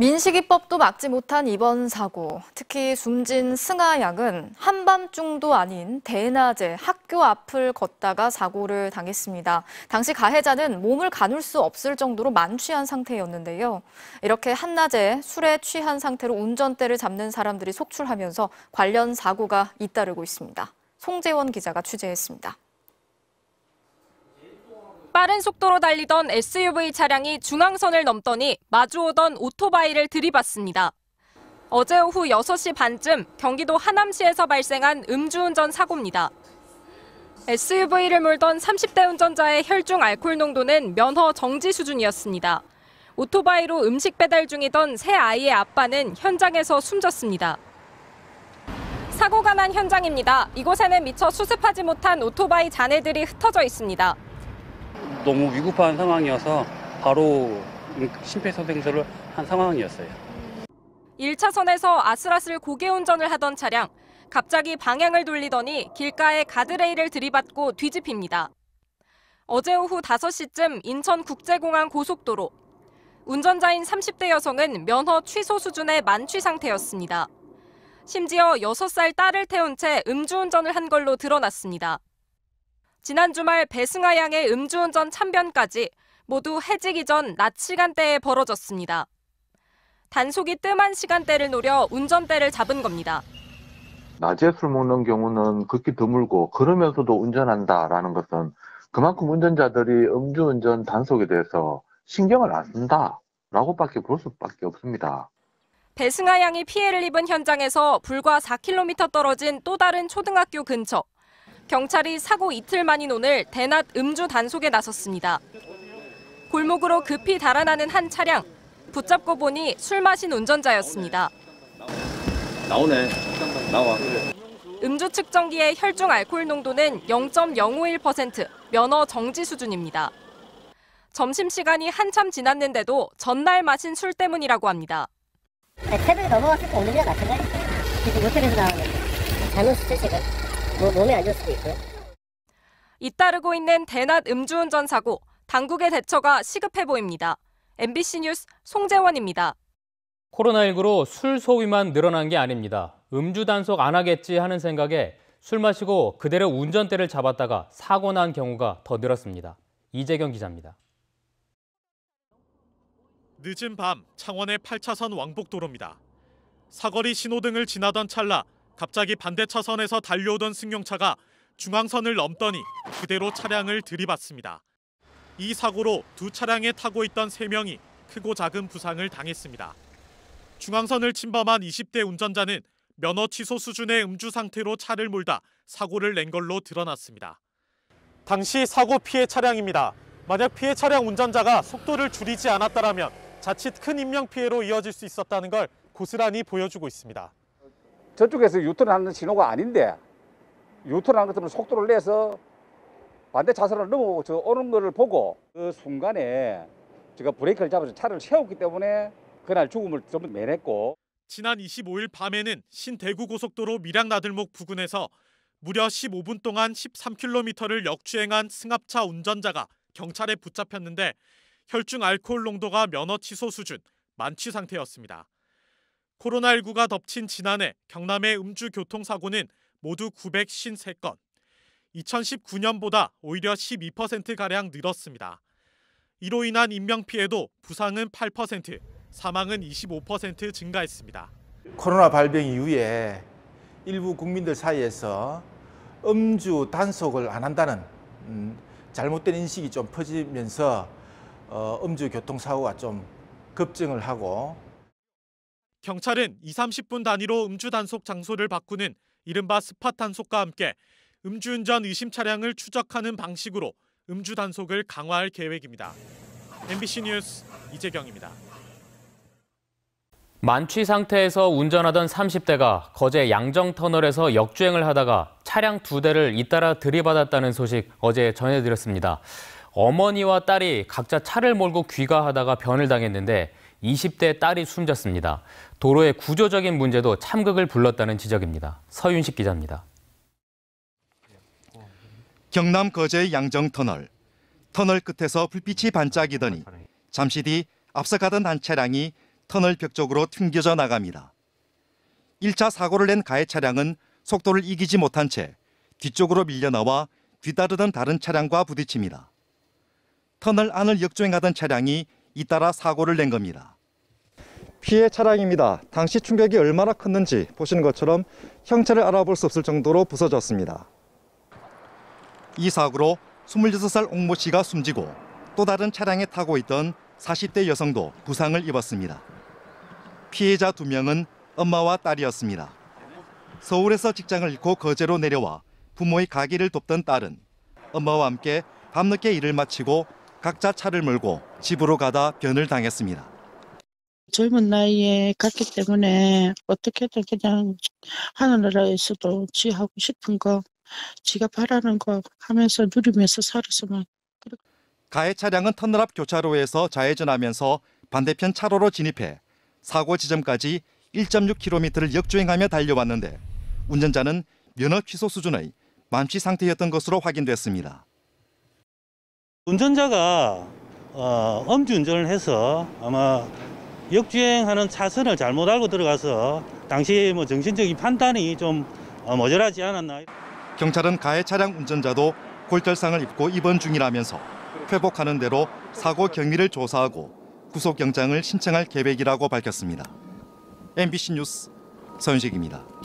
민식이법도 막지 못한 이번 사고, 특히 숨진 승하 양은 한밤중도 아닌 대낮에 학교 앞을 걷다가 사고를 당했습니다. 당시 가해자는 몸을 가눌 수 없을 정도로 만취한 상태였는데요. 이렇게 한낮에 술에 취한 상태로 운전대를 잡는 사람들이 속출하면서 관련 사고가 잇따르고 있습니다. 송재원 기자가 취재했습니다. 빠른 속도로 달리던 SUV 차량이 중앙선을 넘더니 마주오던 오토바이를 들이받습니다. 어제 오후 6시 반쯤 경기도 하남시에서 발생한 음주운전 사고입니다. SUV를 몰던 30대 운전자의 혈중 알코올 농도는 면허 정지 수준이었습니다. 오토바이로 음식 배달 중이던 세 아이의 아빠는 현장에서 숨졌습니다. 사고가 난 현장입니다. 이곳에는 미처 수습하지 못한 오토바이 잔해들이 흩어져 있습니다. 너무 위급한 상황이어서 바로 심폐소생술을 한 상황이었어요. 1차선에서 아슬아슬 고개 운전을 하던 차량, 갑자기 방향을 돌리더니 길가에 가드레일을 들이받고 뒤집힙니다. 어제 오후 5시쯤 인천국제공항 고속도로. 운전자인 30대 여성은 면허 취소 수준의 만취 상태였습니다. 심지어 6살 딸을 태운 채 음주운전을 한 걸로 드러났습니다. 지난 주말 배승아 양의 음주운전 참변까지 모두 해지기 전 낮 시간대에 벌어졌습니다. 단속이 뜸한 시간대를 노려 운전대를 잡은 겁니다. 낮에 술 먹는 경우는 극히 드물고 그러면서도 운전한다라는 것은 그만큼 운전자들이 음주운전 단속에 대해서 신경을 안 쓴다라고밖에 볼 수밖에 없습니다. 배승아 양이 피해를 입은 현장에서 불과 4km 떨어진 또 다른 초등학교 근처. 경찰이 사고 이틀 만인 오늘 대낮 음주 단속에 나섰습니다. 골목으로 급히 달아나는 한 차량. 붙잡고 보니 술 마신 운전자였습니다. 나오네. 나와. 음주 측정기의 혈중 알코올 농도는 0.051%, 면허 정지 수준입니다. 점심시간이 한참 지났는데도 전날 마신 술 때문이라고 합니다. 새벽에 넘어갔을 때 오늘이랑 마찬가지예요. 지금 호텔에서 나오는 잔혹 수치가. 몸에 안 좋을 수도 있고요. 잇따르고 있는 대낮 음주운전 사고, 당국의 대처가 시급해 보입니다. MBC 뉴스 송재원입니다. 코로나19로 술 소비만 늘어난 게 아닙니다. 음주 단속 안 하겠지 하는 생각에 술 마시고 그대로 운전대를 잡았다가 사고 난 경우가 더 늘었습니다. 이재경 기자입니다. 늦은 밤 창원의 8차선 왕복도로입니다. 사거리 신호등을 지나던 찰나 갑자기 반대 차선에서 달려오던 승용차가 중앙선을 넘더니 그대로 차량을 들이받습니다. 이 사고로 두 차량에 타고 있던 3명이 크고 작은 부상을 당했습니다. 중앙선을 침범한 20대 운전자는 면허 취소 수준의 음주 상태로 차를 몰다 사고를 낸 걸로 드러났습니다. 당시 사고 피해 차량입니다. 만약 피해 차량 운전자가 속도를 줄이지 않았다면 자칫 큰 인명피해로 이어질 수 있었다는 걸 고스란히 보여주고 있습니다. 저쪽에서 유턴하는 신호가 아닌데 유턴하는 것처럼 속도를 내서 반대 차선을 넘어오고 저 오는 거를 보고 그 순간에 제가 브레이크를 잡아서 차를 세웠기 때문에 그날 죽음을 좀 면했고. 지난 25일 밤에는 신대구고속도로 밀양나들목 부근에서 무려 15분 동안 13km를 역주행한 승합차 운전자가 경찰에 붙잡혔는데 혈중 알코올 농도가 면허 취소 수준, 만취 상태였습니다. 코로나19가 덮친 지난해 경남의 음주 교통사고는 모두 953건. 2019년보다 오히려 12%가량 늘었습니다. 이로 인한 인명피해도 부상은 8%, 사망은 25% 증가했습니다. 코로나 발병 이후에 일부 국민들 사이에서 음주 단속을 안 한다는 잘못된 인식이 좀 퍼지면서 음주 교통사고가 좀 급증을 하고 경찰은 20-30분 단위로 음주 단속 장소를 바꾸는 이른바 스팟 단속과 함께 음주운전 의심 차량을 추적하는 방식으로 음주 단속을 강화할 계획입니다. MBC 뉴스 이재경입니다. 만취 상태에서 운전하던 30대가 거제 양정터널에서 역주행을 하다가 차량 2대를 잇따라 들이받았다는 소식 어제 전해드렸습니다. 어머니와 딸이 각자 차를 몰고 귀가하다가 변을 당했는데 20대 딸이 숨졌습니다. 도로의 구조적인 문제도 참극을 불렀다는 지적입니다. 서윤식 기자입니다. 경남 거제 양정터널. 터널 끝에서 불빛이 반짝이더니 잠시 뒤 앞서가던 한 차량이 터널 벽 쪽으로 튕겨져 나갑니다. 1차 사고를 낸 가해 차량은 속도를 이기지 못한 채 뒤쪽으로 밀려나와 뒤따르던 다른 차량과 부딪힙니다. 터널 안을 역주행하던 차량이 잇따라 사고를 낸 겁니다. 피해 차량입니다. 당시 충격이 얼마나 컸는지 보시는 것처럼 형체를 알아볼 수 없을 정도로 부서졌습니다. 이 사고로 26살 옥모 씨가 숨지고 또 다른 차량에 타고 있던 40대 여성도 부상을 입었습니다. 피해자 2명은 엄마와 딸이었습니다. 서울에서 직장을 잃고 거제로 내려와 부모의 가게를 돕던 딸은 엄마와 함께 밤늦게 일을 마치고 각자 차를 몰고 집으로 가다 변을 당했습니다. 젊은 나이에 갔기 때문에 어떻게든 그냥 하늘나라에서도 지 하고 싶은 거, 지가 바라는 거 하면서 누리면서 살았으면. 가해 차량은 터널 앞 교차로에서 좌회전하면서 반대편 차로로 진입해 사고 지점까지 1.6km를 역주행하며 달려왔는데 운전자는 면허 취소 수준의 만취 상태였던 것으로 확인됐습니다. 운전자가 음주운전을 해서 아마 역주행하는 차선을 잘못 알고 들어가서 당시 정신적인 판단이 좀 모자라지 않았나. 경찰은 가해 차량 운전자도 골절상을 입고 입원 중이라면서 회복하는 대로 사고 경위를 조사하고 구속영장을 신청할 계획이라고 밝혔습니다. MBC 뉴스 서윤식입니다.